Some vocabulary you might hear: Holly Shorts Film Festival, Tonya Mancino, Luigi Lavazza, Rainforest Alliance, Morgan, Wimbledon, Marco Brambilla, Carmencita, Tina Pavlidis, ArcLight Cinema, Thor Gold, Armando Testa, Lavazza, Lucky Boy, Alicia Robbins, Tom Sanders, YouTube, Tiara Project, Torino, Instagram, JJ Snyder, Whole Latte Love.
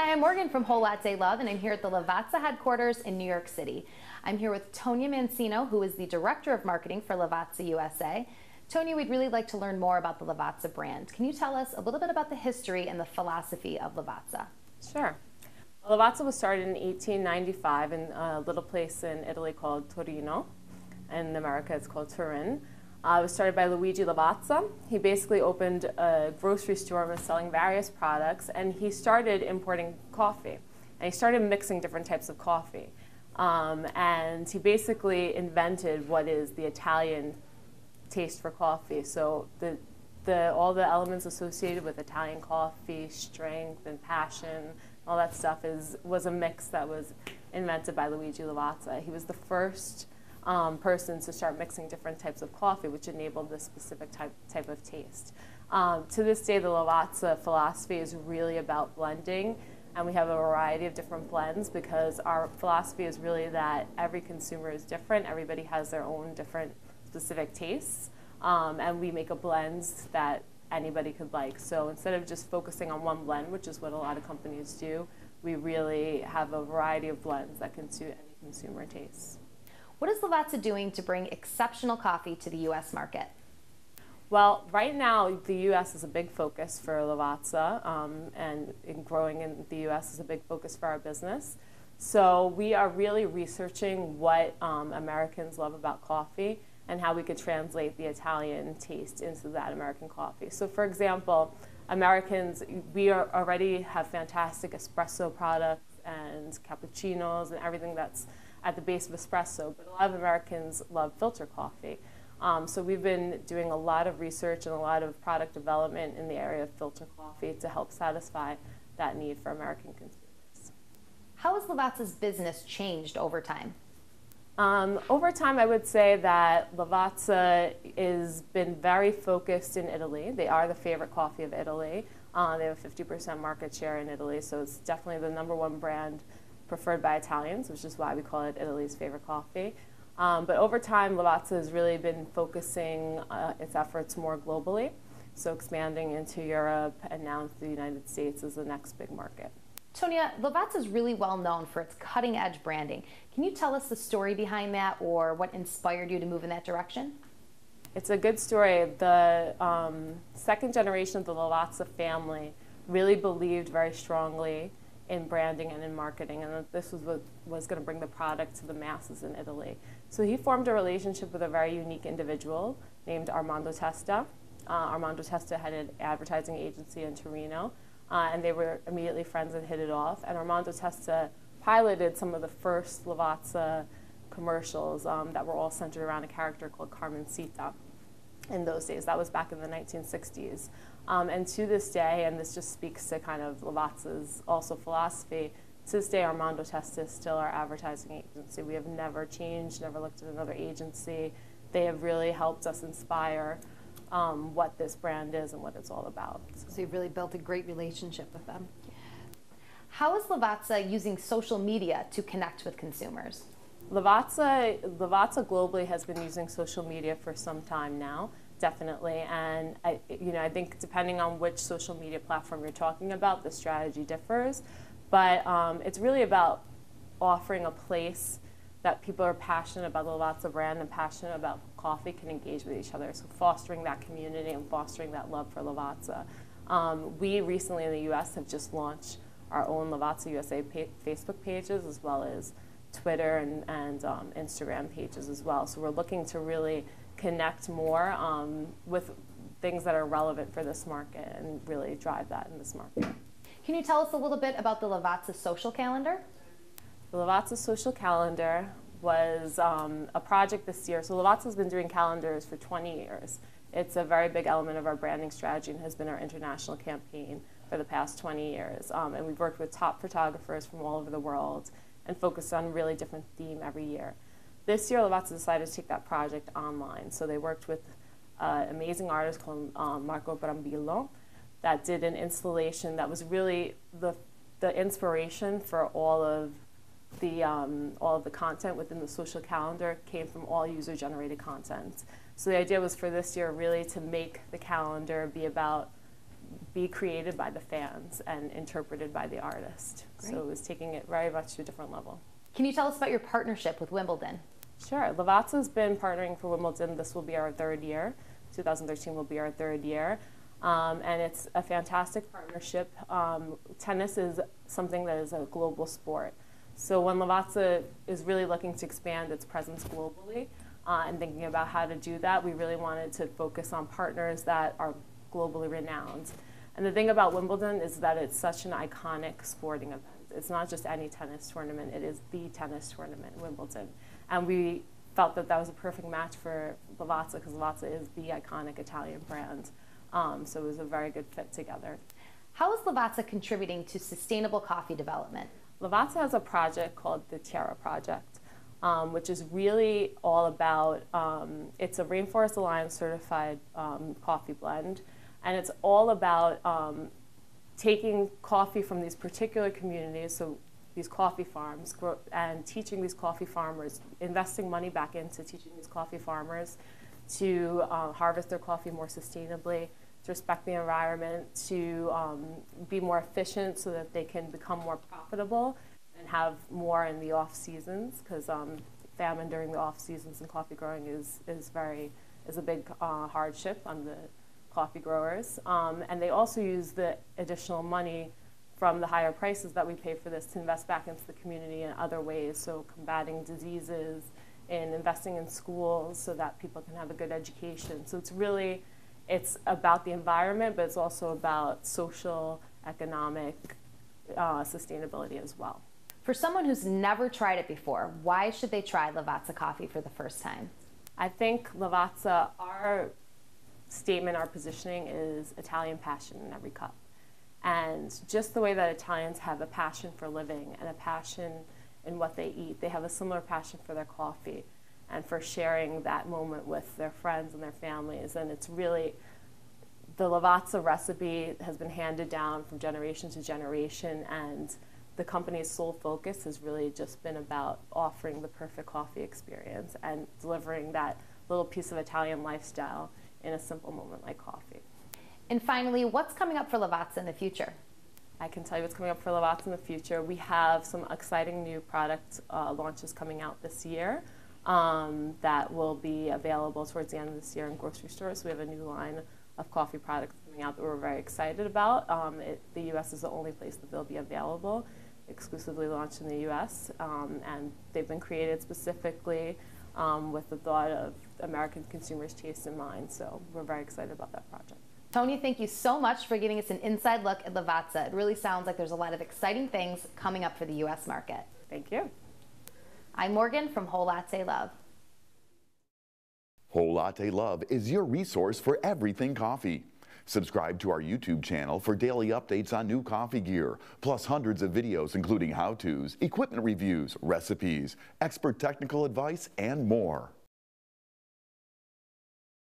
Hi, I'm Morgan from Whole Latte Love, and I'm here at the Lavazza headquarters in New York City. I'm here with Tonya Mancino, who is the Director of Marketing for Lavazza USA. Tonya, we'd really like to learn more about the Lavazza brand. Can you tell us a little bit about the history and the philosophy of Lavazza? Sure. Lavazza was started in 1895 in a little place in Italy called Torino, and in America it's called Turin. It was started by Luigi Lavazza. He basically opened a grocery store and was selling various products, and he started importing coffee, and he started mixing different types of coffee. And he basically invented what is the Italian taste for coffee. So all the elements associated with Italian coffee, strength and passion, all that stuff was a mix that was invented by Luigi Lavazza. He was the first person to start mixing different types of coffee, which enabled this specific type of taste. To this day, the Lavazza philosophy is really about blending, and we have a variety of different blends because our philosophy is really that every consumer is different, everybody has their own different specific tastes, and we make a blend that anybody could like. So instead of just focusing on one blend, which is what a lot of companies do, we really have a variety of blends that can suit any consumer tastes. What is Lavazza doing to bring exceptional coffee to the U.S. market? Well, right now the U.S. is a big focus for Lavazza, and growing in the U.S. is a big focus for our business. So we are really researching what Americans love about coffee and how we could translate the Italian taste into that American coffee. So for example, Americans, we already have fantastic espresso products and cappuccinos and everything that's at the base of espresso, but a lot of Americans love filter coffee. So we've been doing a lot of research and a lot of product development in the area of filter coffee to help satisfy that need for American consumers. How has Lavazza's business changed over time? Over time, I would say that Lavazza has been very focused in Italy. They are the favorite coffee of Italy. They have a 50% market share in Italy, so it's definitely the #1 brand preferred by Italians, which is why we call it Italy's favorite coffee. But over time, Lavazza has really been focusing its efforts more globally, so expanding into Europe and now into the United States as the next big market. Tonya, Lavazza is really well known for its cutting-edge branding. Can you tell us the story behind that, or what inspired you to move in that direction? It's a good story. The second generation of the Lavazza family really believed very strongly in branding and in marketing, and that this was what was going to bring the product to the masses in Italy. So he formed a relationship with a very unique individual named Armando Testa. Armando Testa had an advertising agency in Torino, and they were immediately friends and hit it off. And Armando Testa piloted some of the first Lavazza commercials that were all centered around a character called Carmencita in those days. That was back in the 1960s. And to this day, and this just speaks to kind of Lavazza's also philosophy, to this day Armando Testa is still our advertising agency. We have never changed, never looked at another agency. They have really helped us inspire what this brand is and what it's all about. So you've really built a great relationship with them. How is Lavazza using social media to connect with consumers? Lavazza globally has been using social media for some time now, definitely, and I think depending on which social media platform you're talking about, the strategy differs, but it's really about offering a place that people are passionate about the Lavazza brand and passionate about coffee can engage with each other, so fostering that community and fostering that love for Lavazza. We recently in the U.S. have just launched our own Lavazza USA Facebook pages, as well as Twitter and Instagram pages as well. So we're looking to really connect more with things that are relevant for this market and really drive that in this market. Can you tell us a little bit about the Lavazza social calendar? The Lavazza social calendar was a project this year. So Lavazza's been doing calendars for 20 years. It's a very big element of our branding strategy and has been our international campaign for the past 20 years. And we've worked with top photographers from all over the world and focused on really different theme every year. This year, Lavazza decided to take that project online. So they worked with an amazing artist called Marco Brambilla that did an installation that was really the inspiration for all of the content within the social calendar came from all user-generated content. So the idea was for this year really to make the calendar be about be created by the fans and interpreted by the artist. Great. So it was taking it very much to a different level. Can you tell us about your partnership with Wimbledon? Sure. Lavazza's been partnering for Wimbledon. This will be our third year. 2013 will be our third year. And it's a fantastic partnership. Tennis is something that is a global sport. So when Lavazza is really looking to expand its presence globally and thinking about how to do that, we really wanted to focus on partners that are globally renowned. And the thing about Wimbledon is that it's such an iconic sporting event. It's not just any tennis tournament, it is the tennis tournament, Wimbledon. And we felt that that was a perfect match for Lavazza because Lavazza is the iconic Italian brand. So it was a very good fit together. How is Lavazza contributing to sustainable coffee development? Lavazza has a project called the Tiara Project, which is really all about, it's a Rainforest Alliance certified coffee blend, and it's all about taking coffee from these particular communities, so these coffee farms, and teaching these coffee farmers, investing money back into teaching these coffee farmers to harvest their coffee more sustainably, to respect the environment, to be more efficient so that they can become more profitable and have more in the off seasons, because famine during the off seasons and coffee growing is a big hardship on the coffee growers. And they also use the additional money from the higher prices that we pay for this to invest back into the community in other ways, so combating diseases, in investing in schools so that people can have a good education. So it's really, it's about the environment, but it's also about social, economic sustainability as well. For someone who's never tried it before, why should they try Lavazza coffee for the first time? I think Lavazza, our statement, our positioning is Italian passion in every cup. And just the way that Italians have a passion for living and a passion in what they eat. They have a similar passion for their coffee and for sharing that moment with their friends and their families. And it's really, the Lavazza recipe has been handed down from generation to generation, and the company's sole focus has really just been about offering the perfect coffee experience and delivering that little piece of Italian lifestyle in a simple moment like coffee. And finally, what's coming up for Lavazza in the future? I can tell you what's coming up for Lavazza in the future. We have some exciting new product launches coming out this year that will be available towards the end of this year in grocery stores. We have a new line of coffee products coming out that we're very excited about. The U.S. is the only place that they'll be available, exclusively launched in the U.S. And they've been created specifically with the thought of American consumers' taste in mind. So we're very excited about that project. Tonya, thank you so much for giving us an inside look at Lavazza. It really sounds like there's a lot of exciting things coming up for the U.S. market. Thank you. I'm Morgan from Whole Latte Love. Whole Latte Love is your resource for everything coffee. Subscribe to our YouTube channel for daily updates on new coffee gear, plus hundreds of videos including how-tos, equipment reviews, recipes, expert technical advice, and more.